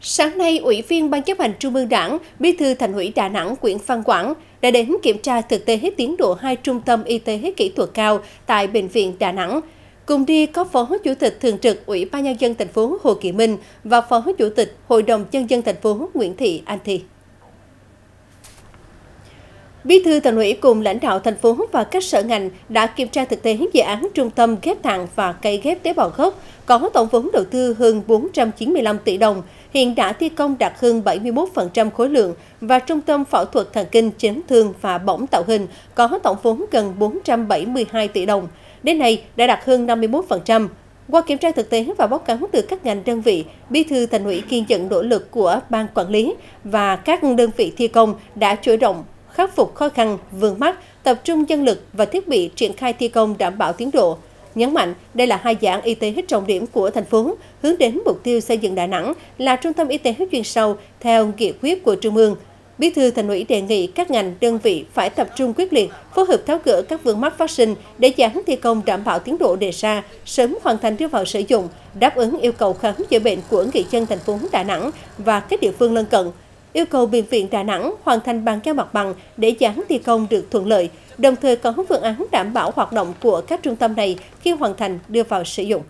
Sáng nay, Ủy viên Ban chấp hành Trung ương Đảng, Bí thư Thành ủy Đà Nẵng Nguyễn Văn Quảng đã đến kiểm tra thực tế tiến độ 2 trung tâm y tế kỹ thuật cao tại Bệnh viện Đà Nẵng. Cùng đi có Phó Chủ tịch Thường trực Ủy ban Nhân dân thành phố Hồ Kỳ Minh và Phó Chủ tịch Hội đồng Nhân dân thành phố Nguyễn Thị Anh Thị. Bí thư Thành ủy cùng lãnh đạo thành phố và các sở ngành đã kiểm tra thực tế dự án trung tâm ghép tạng và cây ghép tế bào gốc có tổng vốn đầu tư hơn 495 tỷ đồng, hiện đã thi công đạt hơn 71% khối lượng và trung tâm phẫu thuật thần kinh chấn thương và bỏng tạo hình có tổng vốn gần 472 tỷ đồng. Đến nay đã đạt hơn 51%. Qua kiểm tra thực tế và báo cáo từ các ngành đơn vị, Bí thư Thành ủy ghi nhận nỗ lực của Ban Quản lý và các đơn vị thi công đã chủ động khắc phục khó khăn, vướng mắc, tập trung dân lực và thiết bị triển khai thi công đảm bảo tiến độ. Nhấn mạnh, đây là 2 dự án y tế trọng điểm của thành phố, hướng đến mục tiêu xây dựng Đà Nẵng là trung tâm y tế chuyên sâu theo nghị quyết của Trung ương. Bí thư Thành ủy đề nghị các ngành, đơn vị phải tập trung quyết liệt, phối hợp tháo gỡ các vướng mắc phát sinh để dự án thi công đảm bảo tiến độ đề ra, sớm hoàn thành đưa vào sử dụng, đáp ứng yêu cầu khám chữa bệnh của người dân thành phố Đà Nẵng và các địa phương lân cận. Yêu cầu Bệnh viện Đà Nẵng hoàn thành bàn giao mặt bằng để dự án thi công được thuận lợi, đồng thời có phương án đảm bảo hoạt động của các trung tâm này khi hoàn thành đưa vào sử dụng.